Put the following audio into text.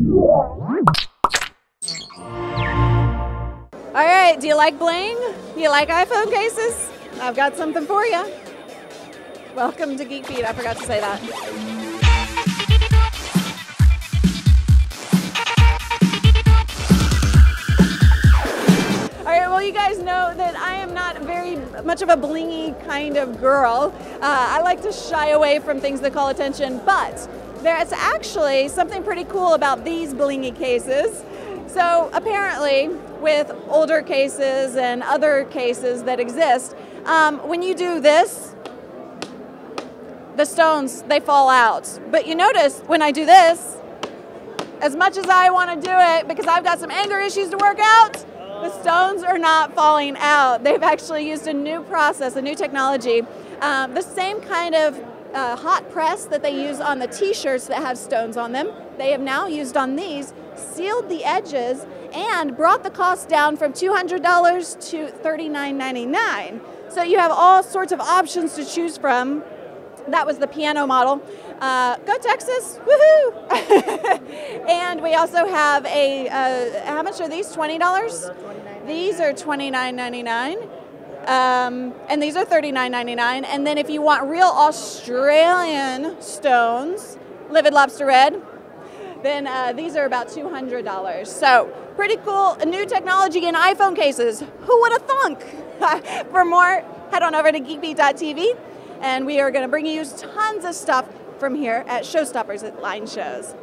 All right, do you like bling? You like iPhone cases? I've got something for you. Welcome to Geek Beat. I forgot to say that. All right, well, you guys know that I am not very much of a blingy kind of girl. I like to shy away from things that call attention, but there's actually something pretty cool about these blingy cases. So apparently, with older cases and other cases that exist, when you do this, the stones, they fall out. But you notice when I do this, as much as I want to do it because I've got some anger issues to work out, the stones are not falling out. They've actually used a new process, a new technology, the same kind of hot press that they use on the t-shirts that have stones on them. They have now used on these, sealed the edges, and brought the cost down from $200 to $39.99. So you have all sorts of options to choose from. That was the piano model. Go Texas, woohoo! And we also have a, how much are these, $20? These are $29.99. And these are $39.99. And then if you want real Australian stones, livid lobster red, then these are about $200. So pretty cool new technology in iPhone cases. Who would have thunk? For more, head on over to geekbeat.tv, and we are going to bring you tons of stuff from here at Showstoppers at Line Shows.